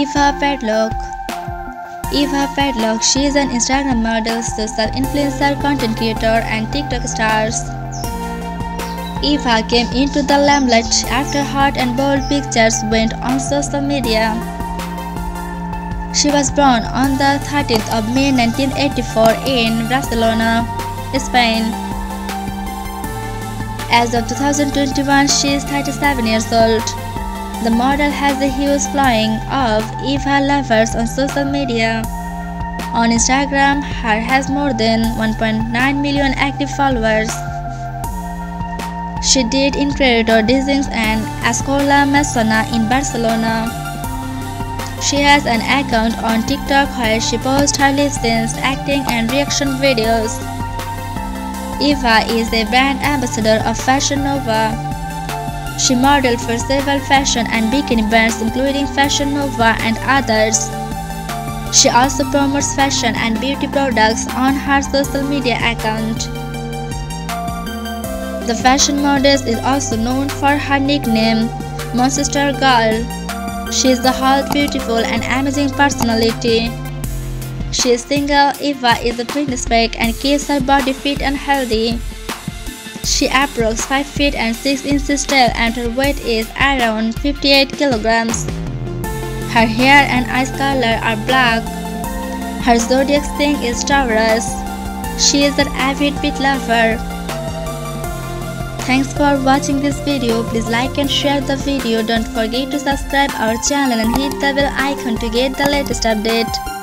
Eva Padlock. Eva Padlock, she is an Instagram model, social influencer, content creator and TikTok star. Eva came into the limelight after hot and bold pictures went on social media. She was born on the 13th of May 1984 in Barcelona, Spain. As of 2021, she is 37 years old. The model has a huge following of Eva lovers on social media. On Instagram, her has more than 1.9 million active followers. She did interior designs and Escuela Masona in Barcelona. She has an account on TikTok where she posts her lessons, acting and reaction videos. Eva is a brand ambassador of Fashion Nova. She modeled for several fashion and bikini brands including Fashion Nova and others. She also promotes fashion and beauty products on her social media account. The fashion model is also known for her nickname, Monster Girl. She is a hot, beautiful and amazing personality. She is single. Eva is a twin spec and keeps her body fit and healthy. She approaches 5 feet and 6 inches tall and her weight is around 58 kilograms. Her hair and eyes color are black. Her zodiac sign is Taurus. She is an avid pet lover. Thanks for watching this video. Please like and share the video. Don't forget to subscribe our channel and hit the bell icon to get the latest update.